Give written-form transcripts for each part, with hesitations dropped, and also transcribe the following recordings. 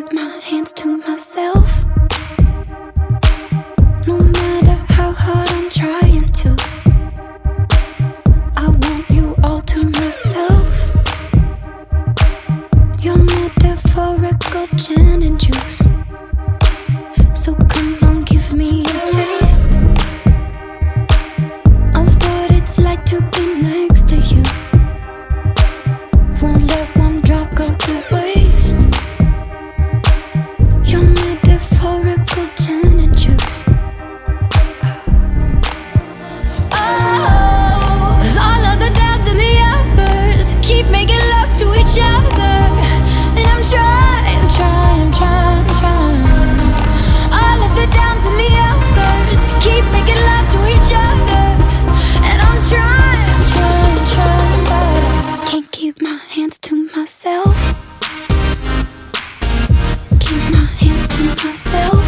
Get my hands to myself. No matter how hard I'm trying to, I want you all to myself. Your metaphorical gin and juice. So come on, give me a taste of what it's like to be next to you. Won't let one drop go to waste. Your metaphorical gin and juice. Oh, with all of the downs and the uppers, keep making love to each other. And I'm trying. All of the downs and the uppers, keep making love to each other. And I'm trying, but I can't keep my hands to myself. Keep my hands to myself.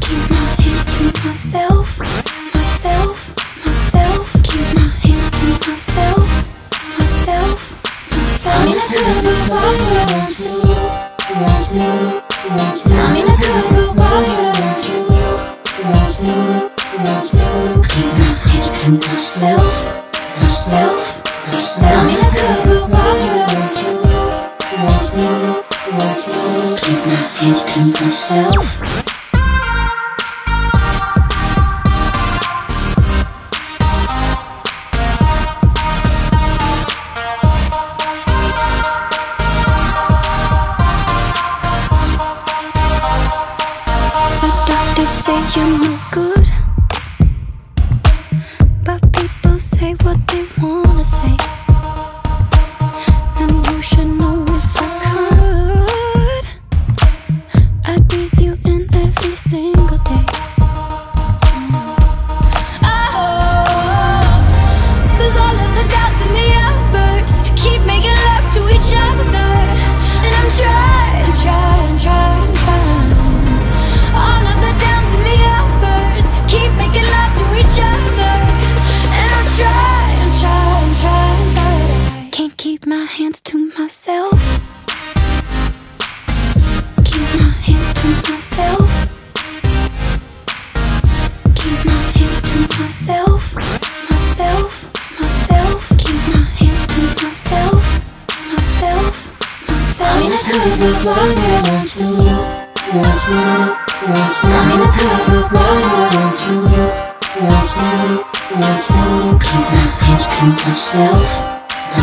Keep my hands to myself. Keep my hands to myself. I'm in a club with what I want to. I'm in a club with what I want to. Keep my hands to myself. I'm in a club with what I want to. Keep my hands to myself. You look good, but people say what they wanna say, and you should know if I could, I'd be with you in every single day. Oh, 'cause all of the doubts and the uppers keep making love to each other, and I'm trying. All of the downs and the uppers keep making love to each other, and I'm trying, but I can't keep my hands to myself. Keep my hands to myself. Keep my hands to myself. Keep my hands to myself. I'm in a club with what I want to. I'm in a club with what I want to. Keep my hands to myself. I'm in a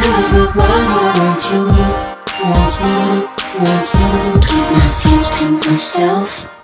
club with what I want to. Keep my hands to myself.